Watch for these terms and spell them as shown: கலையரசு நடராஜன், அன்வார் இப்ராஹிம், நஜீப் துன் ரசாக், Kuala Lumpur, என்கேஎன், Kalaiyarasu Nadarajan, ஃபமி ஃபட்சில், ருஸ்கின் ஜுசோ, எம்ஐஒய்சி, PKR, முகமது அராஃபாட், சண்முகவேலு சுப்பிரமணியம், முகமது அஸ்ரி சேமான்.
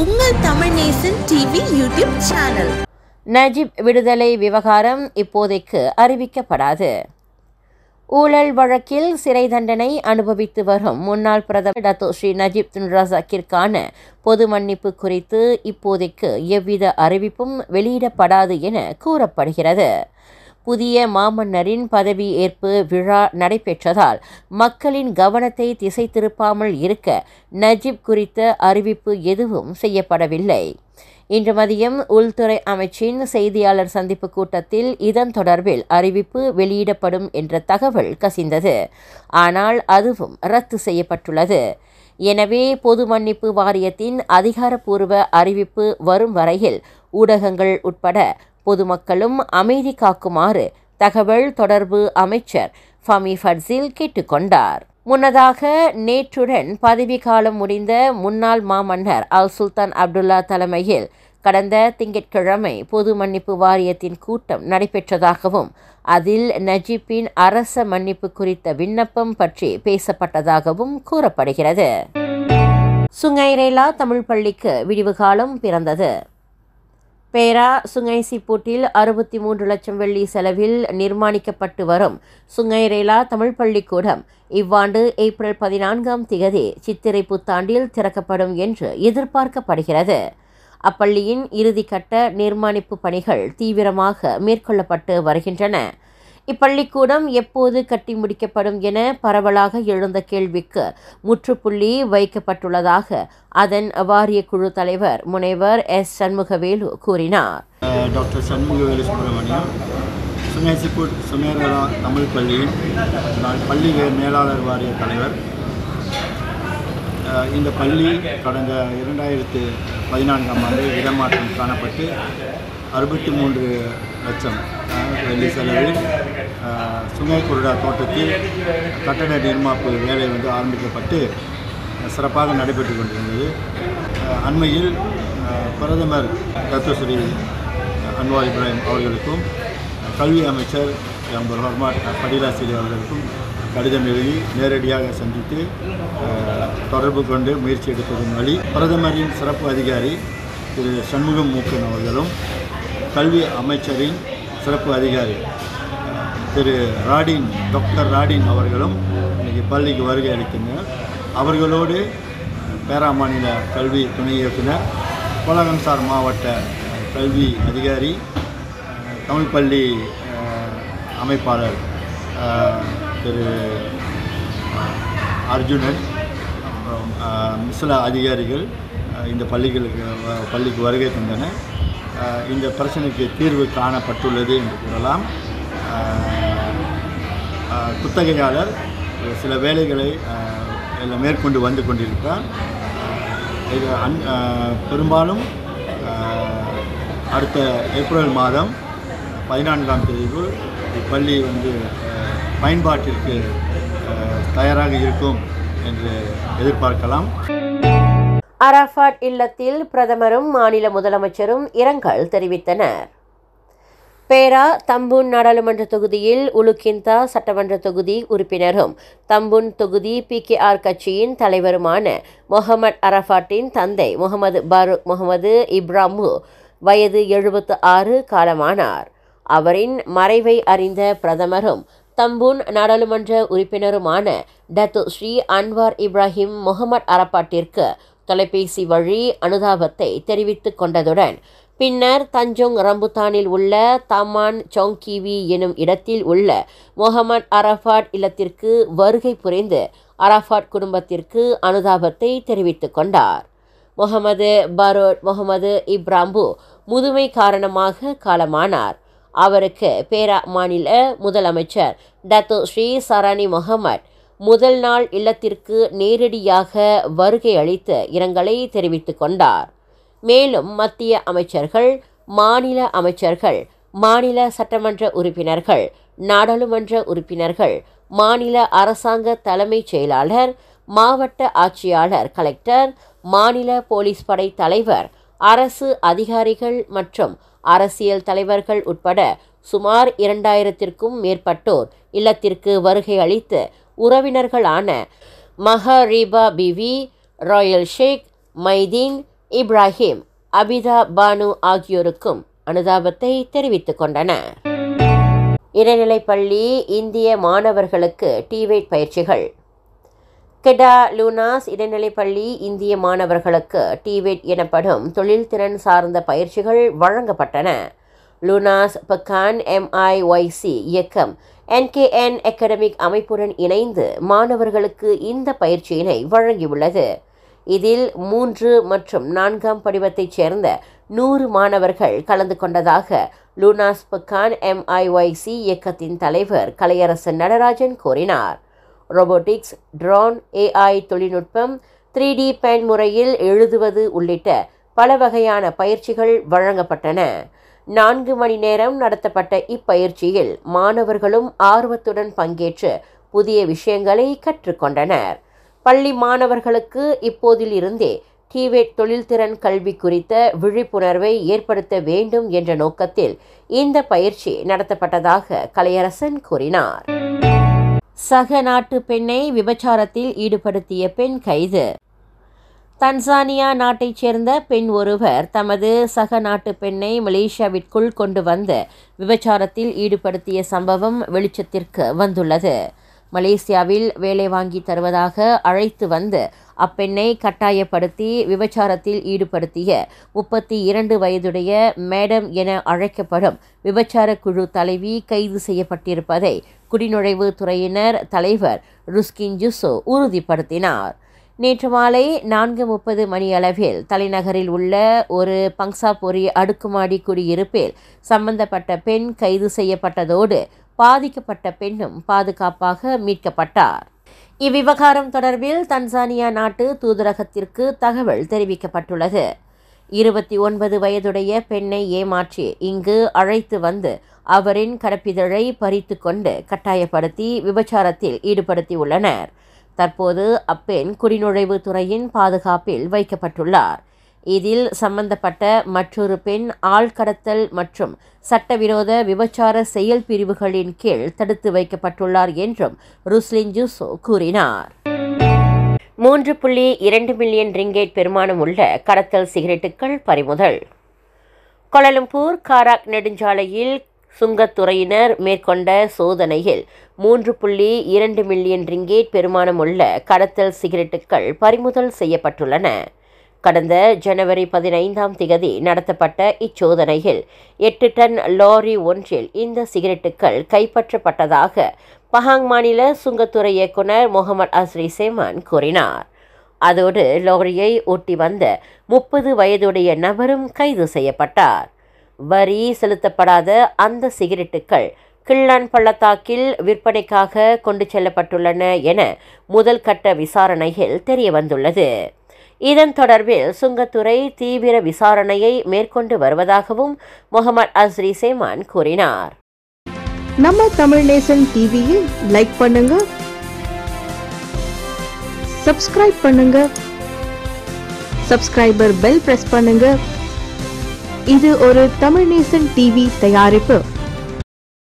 உங்கள் Tamil Nesan TV YouTube channel. Najib விடுதலை விவகாரம் இப்போதைக்கு அறிவிக்கப்படாது. ஊழல் வழக்கில் சிறை தண்டனை அனுபவித்து வரும் முன்னாள் பிரதமர் டத்தோ ஸ்ரீ நஜீப் துன் ரசாக்கிற்கான பொது மன்னிப்பு குறித்து இப்போதைக்கு எவ்வித அறிவிப்பும் வெளியிடப்படாது என கூறப்படுகிறது. புதிய மாமன்னரின் பதவியேற்பு விழா நடைபெற்றதால் மக்களின் கவனத்தை திசை திருப்பாமல் இருக்க நஜீப் குறித்த அறிவிப்பு எதுவும் செய்யப்படவில்லை. இன்று மதியம் உள்துறை அமைச்சின் செய்தியாளர் சந்திப்பு கூட்டத்தில் இதன் தொடர்பில் அறிவிப்பு வெளியிடப்படும் என்ற தகவல் கசிந்தது. ஆனால் அதுவும் ரத்து செய்யப்பட்டுள்ளது. எனவே பொது மன்னிப்பு வாரியத்தின் அதிகாரப்பூர்வ அறிவிப்பு வரும் வரையில் ஊடகங்கள் உட்பட பொதுமக்களும் அமைதி காக்குமாறு தகவல் தொடர்பு அமைச்சர் ஃபமி ஃபட்சில் கேட்டுக்கொண்டார். முன்னதாக நேற்றுடன் பதவிக்காலம் முடிந்த முன்னாள் மாமன்னர் அல் சுல்தான் அப்துல்லா தலைமையில் கடந்த திங்கட்கிழமை பொது மன்னிப்பு வாரியத்தின் கூட்டம் நடைபெற்றதாகவும் அதில் நஜீப்பின் அரச மன்னிப்பு குறித்த விண்ணப்பம் பற்றி பேசப்பட்டதாகவும் கூறப்படுகிறது. சுங்கை ரேலா தமிழ் பள்ளிக்கு விடிவு காலம் பிறந்தது. பேரா சுங்கை சிப்பூட்டில் 63 லட்சம் வெள்ளி செலவில் நிர்மாணிக்கப்பட்டு வரும் சுங்கை ரேலா தமிழ் பள்ளிக்கூடம் இவ்வாண்டு ஏப்ரல் 14ஆம் திகதி சித்திரை புத்தாண்டில் திறக்கப்படும் என்று எதிர்பார்க்கப்படுகிறது. அப்பள்ளியின் இறுதிக்கட்ட நிர்மாணிப்பு பணிகள் தீவிரமாக மேற்கொள்ளப்பட்டு வருகின்றன. இப்பள்ளிக்கூடம் எப்போது கட்டி முடிக்கப்படும் என பரவலாக எழுந்த கேள்விக்கு முற்றுப்புள்ளி வைக்கப்பட்டுள்ளதாக அதன் வாரிய குழு தலைவர் முனைவர் எஸ். சண்முகவேலு கூறினார். Doctor சண்முகவேலு சுப்பிரமணியம் Sungai Siput சுமேரலா தமிழ் பள்ளியின் பள்ளி மேலாளர் வாரிய தலைவர். இந்த பள்ளி கடந்த 2014ஆம் ஆண்டு இடமாற்றம் காணப்பட்டு 63 லட்சம் வெள்ளி செலவில் சுங்கை கொருடா தோட்டத்தில் கட்டட நிர்மாப்பு வேலை ஆரம்பிக்கப்பட்டு சிறப்பாக நடைபெற்று கொண்டிருந்தது. அண்மையில் பிரதமர் டத்தோ ஸ்ரீ அன்வார் இப்ராஹிம் அவர்களுக்கும் கல்வி அமைச்சர் எம். ரஹ்மான் படிலாசிரி அவர்களுக்கும் கடிதம் எழுதி நேரடியாக சந்தித்து தொடர்பு கொண்டு முயற்சி எடுப்பதன் வழி பிரதமரின் சிறப்பு அதிகாரி திரு சண்முகம் மூக்கன் அவர்களும் கல்வி அமைச்சரின் சிறப்பு அதிகாரி திரு டாக்டர் ராடின் அவர்களும் இன்றைக்கி பள்ளிக்கு வருகை அளித்தனர். அவர்களோடு பேரா மாநில கல்வி துணை இயக்குனர், கோலாகம்சார் மாவட்ட கல்வி அதிகாரி, தமிழ் பள்ளி அமைப்பாளர் திரு அர்ஜுனன், மிஸ்லா அதிகாரிகள் இந்த பள்ளிக்கு வருகை தந்தனர். இந்த பிரச்சனைக்கு தீர்வு காணப்பட்டுள்ளது என்று கூறலாம். குத்தகையாளர் சில வேலைகளை எல்லாம் மேற்கொண்டு வந்து கொண்டிருக்கிறார். இது பெரும்பாலும் அடுத்த ஏப்ரல் மாதம் 14ஆம் தேதிக்குள் இப்பள்ளி பயன்பாட்டிற்கு தயாராக இருக்கும் என்று எதிர்பார்க்கலாம். அராஃபாட் இல்லத்தில் பிரதமரும் மாநில முதலமைச்சரும் இரங்கல் தெரிவித்தனர். பேரா தம்பூன் நாடாளுமன்ற தொகுதியில் உலுக்கிந்தா சட்டமன்ற தொகுதி உறுப்பினரும் தம்பூன் தொகுதி PKR கட்சியின் தலைவருமான முகமது அராஃபாட்டின் தந்தை முகமது பாரூக் முகமது இப்ராமு வயது 76 காலமானார். அவரின் மறைவை அறிந்த பிரதமரும் தம்பூன் நாடாளுமன்ற உறுப்பினருமான Dato Sri அன்வார் இப்ராஹிம் Mohammed அராஃபாட்டிற்கு தொலைபேசி வழி அனுதாபத்தை தெரிவித்துக் கொண்டதுடன் பின்னர் தஞ்சோங் ரம்புத்தானில் உள்ள தமான் சோங்கிவி எனும் இடத்தில் உள்ள முகமது அராஃபாட் இல்லத்திற்கு வருகை புரிந்து அராஃபாட் குடும்பத்திற்கு அனுதாபத்தை தெரிவித்துக் கொண்டார். முகமது பாரோட் முகமது இப்ராம்பு முதுமை காரணமாக காலமானார். அவருக்கு பேரா மாநில முதலமைச்சர் டத்தோ ஸ்ரீ சரானி முகமது முதல் நாள் இல்லத்திற்கு நேரடியாக வருகை அளித்து இரங்கலை தெரிவித்துக் கொண்டார். மேலும் மத்திய அமைச்சர்கள், மாநில அமைச்சர்கள், மாநில சட்டமன்ற உறுப்பினர்கள், நாடாளுமன்ற உறுப்பினர்கள், மாநில அரசாங்க தலைமைச் செயலாளர், மாவட்ட ஆட்சியாளர், கலெக்டர், மாநில போலீஸ் படை தலைவர், அரசு அதிகாரிகள் மற்றும் அரசியல் தலைவர்கள் உட்பட சுமார் 2000க்கும் மேற்பட்டோர் இல்லத்திற்கு வருகை அளித்து உறவினர்களான மஹரீபா பிவி, ராயல் ஷேக், மைதீன், இப்ராஹிம், அபிதா பானு ஆகியோருக்கும் அனுதாபத்தை தெரிவித்துக் கொண்டனர். இடைநிலைப்பள்ளி இந்திய மாணவர்களுக்கு டிவேட் பயிற்சிகள். கெடா லூனாஸ் இடைநிலைப்பள்ளி இந்திய மாணவர்களுக்கு டிவேட் எனப்படும் தொழில்திறன் சார்ந்த பயிற்சிகள் வழங்கப்பட்டன. லூனாஸ் பக்கான் எம்ஐஒய்சி இயக்கம் என்கேஎன் அகாடமிக் அமைப்புடன் இணைந்து மாணவர்களுக்கு இந்த பயிற்சியினை வழங்கியுள்ளது. இதில் 3 மற்றும் 4ஆம் படிவத்தைச் சேர்ந்த 100 மாணவர்கள் கலந்து கொண்டதாக லூனாஸ் பக்கான் எம்ஐஒய்சி இயக்கத்தின் தலைவர் கலையரசு நடராஜன் கூறினார். ரோபோட்டிக்ஸ், ட்ரோன், AI தொழில்நுட்பம், 3D பயன்முறையில் எழுதுவது உள்ளிட்ட பல வகையான பயிற்சிகள் வழங்கப்பட்டன. 4 மணி நேரம் நடத்தப்பட்ட இப்பயிற்சியில் மாணவர்களும் ஆர்வத்துடன் பங்கேற்று புதிய விஷயங்களை கற்றுக்கொண்டனர். பள்ளி மாணவர்களுக்கு இப்போதிலிருந்தே டிவேட் தொழில்திறன் கல்வி குறித்த விழிப்புணர்வை ஏற்படுத்த வேண்டும் என்ற நோக்கத்தில் இந்த பயிற்சி நடத்தப்பட்டதாக கலையரசன் கூறினார். சக நாட்டு பெண்ணை விபச்சாரத்தில் ஈடுபடுத்திய பெண் கைது. தன்சானியா நாட்டைச் சேர்ந்த பெண் ஒருவர் தமது சக நாட்டு பெண்ணை மலேசியாவிற்குள் கொண்டு வந்து விபச்சாரத்தில் ஈடுபடுத்திய சம்பவம் வெளிச்சத்திற்கு வந்துள்ளது. மலேசியாவில் வேலை வாங்கி தருவதாக அழைத்து வந்து அப்பெண்ணை கட்டாயப்படுத்தி விபச்சாரத்தில் ஈடுபடுத்திய 32 வயதுடைய மேடம் என அழைக்கப்படும் விபச்சார குழு தலைவி கைது செய்யப்பட்டிருப்பதை குடிநுழைவு துறையினர் தலைவர் ருஸ்கின் ஜுசோ உறுதிப்படுத்தினார். நேற்று மாலை 4:30 மணியளவில் தலைநகரில் உள்ள ஒரு பங்சாபோரி அடுக்குமாடி குடியிருப்பில் சம்பந்தப்பட்ட பெண் கைது செய்யப்பட்டதோடு பாதிக்கப்பட்ட பெண்ணும் பாதுகாப்பாக மீட்கப்பட்டார். இவ்விவகாரம் தொடர்பில் தன்சானியா நாட்டு தூதரகத்திற்கு தகவல் தெரிவிக்கப்பட்டுள்ளது. 29 வயதுடைய பெண்ணை ஏமாற்றி இங்கு அழைத்து வந்து அவரின் கடப்பிதழை பறித்து கொண்டு கட்டாயப்படுத்தி விபச்சாரத்தில் ஈடுபடுத்தியுள்ளனர். தற்போது அப்பெண் குடிநுழைவு துறையின் பாதுகாப்பில் வைக்கப்பட்டுள்ளார். இதில் சம்பந்தப்பட்ட மற்றொரு பெண் ஆள்கடத்தல் மற்றும் சட்டவிரோத விபச்சார செயல் பிரிவுகளின் கீழ் தடுத்து வைக்கப்பட்டுள்ளார் என்றும் ருஸ்லின் ஜூசோ கூறினார். 3.2 மில்லியன் ரிங்கேட் பெருமானம் உள்ள கடத்தல் சிகரெட்டுகள் பறிமுதல். கோலாலம்பூர் காராக் நெடுஞ்சாலையில் சுங்கத்துறையினர் மேற்கொண்ட சோதனையில் 3.2 மில்லியன் ரிங்கேட் பெருமானம் உள்ள கடத்தல் சிகரெட்டுகள் பறிமுதல் செய்யப்பட்டுள்ளன. கடந்த ஜனவரி 15ஆம் திகதி நடத்தப்பட்ட இச்சோதனையில் 8 டன் லாரி ஒன்றில் இந்த சிகரெட்டுகள் கைப்பற்றப்பட்டதாக பஹாங் மாநில சுங்கத்துறை இயக்குனர் முகமது அஸ்ரி சேமான் கூறினார். அதோடு லாரியை ஒட்டி வந்த 30 வயதுடைய நபரும் கைது செய்யப்பட்டார். வரி செலுத்தப்படாத அந்த சிகரெட்டுகள் கிள்ளான் பள்ளத்தாக்கில் விற்பனைக்காக கொண்டு செல்லப்பட்டுள்ளன என முதல் கட்ட விசாரணையில் தெரியவந்துள்ளது. இதன் தொடர்பில் சுங்கத்துறை தீவிர விசாரணையை மேற்கொண்டு வருவதாகவும் முகமது அஸ்ரி சேமான் கூறினார். நம்ம தமிழ் நேசன் டிவியை லைக் பண்ணுங்க, சப்ஸ்கிரைப் பண்ணுங்க, சப்ஸ்கிரைபர் பெல் பிரஸ் பண்ணுங்க. இது ஒரு தமிழ் நேசன் டிவி தயாரிப்பு.